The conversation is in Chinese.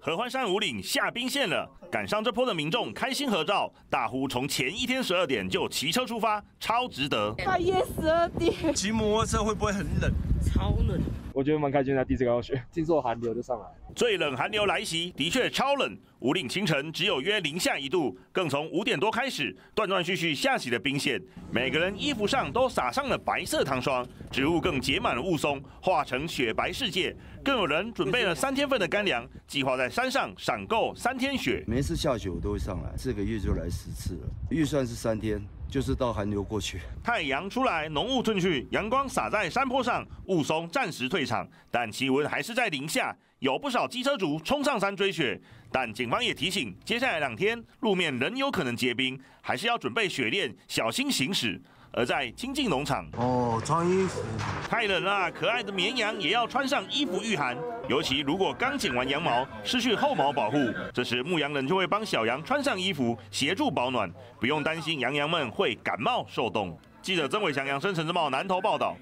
合欢山五岭下冰线了，赶上这波的民众开心合照。大呼从前一天12点就骑车出发，超值得。半夜12点骑摩托车会不会很冷？超冷。 我觉得蛮开心的，第一次看到雪，听说寒流就上来了。最冷寒流来袭，的确超冷。五岭清晨只有约零下1度，更从5点多开始断断续续下起的冰线，每个人衣服上都撒上了白色糖霜，植物更结满了雾凇，化成雪白世界。更有人准备了3天份的干粮，计划在山上赏够3天雪。每次下雪我都会上来，4个月就来10次了，预算是3天。 就是到寒流过去，太阳出来，浓雾褪去，阳光洒在山坡上，雾凇暂时退场，但气温还是在0下，有不少机车族冲上山追雪。但警方也提醒，接下来2天路面仍有可能结冰，还是要准备雪链，小心行驶。而在清境农场，穿衣服太冷了，可爱的绵羊也要穿上衣服御寒。 尤其如果刚剪完羊毛，失去后毛保护，这时牧羊人就会帮小羊穿上衣服，协助保暖，不用担心羊们会感冒受冻。记者曾伟翔、杨生、陈志茂南投报道。